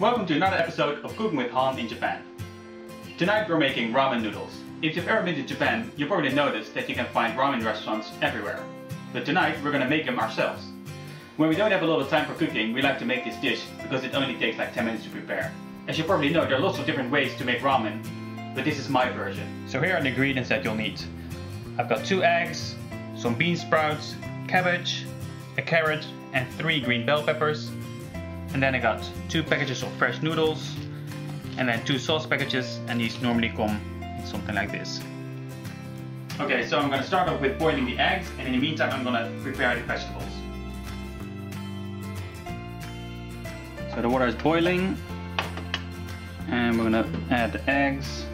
Welcome to another episode of Cooking with Han in Japan. Tonight we're making ramen noodles. If you've ever been to Japan, you probably noticed that you can find ramen restaurants everywhere. But tonight we're gonna make them ourselves. When we don't have a lot of time for cooking, we like to make this dish because it only takes like 10 minutes to prepare. As you probably know, there are lots of different ways to make ramen, but this is my version. So here are the ingredients that you'll need. I've got 2 eggs, some bean sprouts, cabbage, a carrot and 3 green bell peppers. And then I got 2 packages of fresh noodles and then 2 sauce packages, and these normally come something like this. Okay, so I'm going to start off with boiling the eggs, and in the meantime I'm going to prepare the vegetables. So the water is boiling and we're going to add the eggs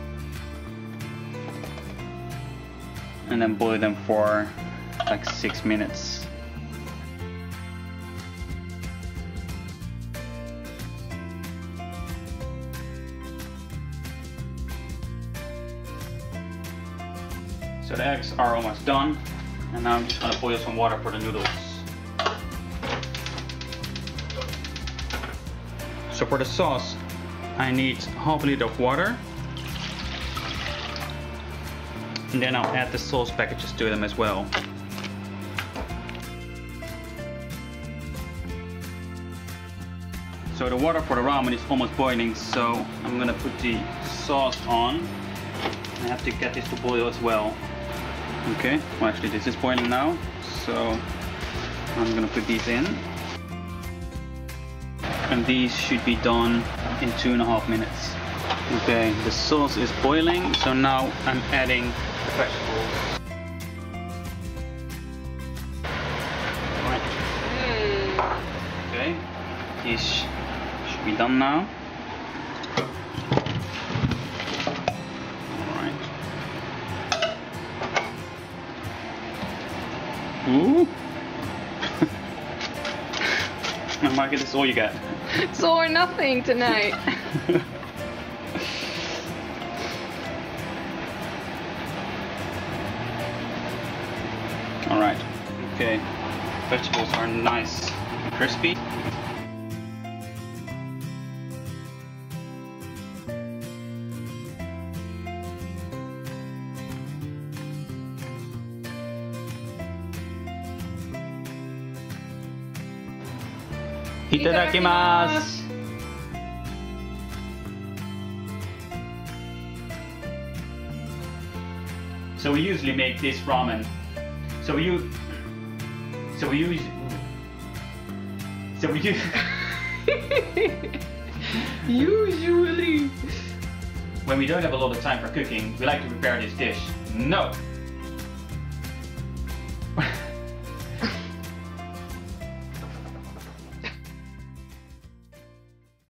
and then boil them for like 6 minutes. So the eggs are almost done, and now I'm just going to boil some water for the noodles. So for the sauce, I need ½ liter of water, and then I'll add the sauce packages to them as well. So the water for the ramen is almost boiling, so I'm going to put the sauce on. I have to get this to boil as well. Okay, well actually this is boiling now, so I'm gonna put these in. And these should be done in 2.5 minutes. Okay, the sauce is boiling, so now I'm adding the vegetables. Right. Okay, these should be done now. Ooh. Market, this is all you got. It's all or nothing tonight. Alright, okay. Vegetables are nice and crispy. Itadakimasu! So we usually make this ramen. Usually! When we don't have a lot of time for cooking, we like to prepare this dish. No!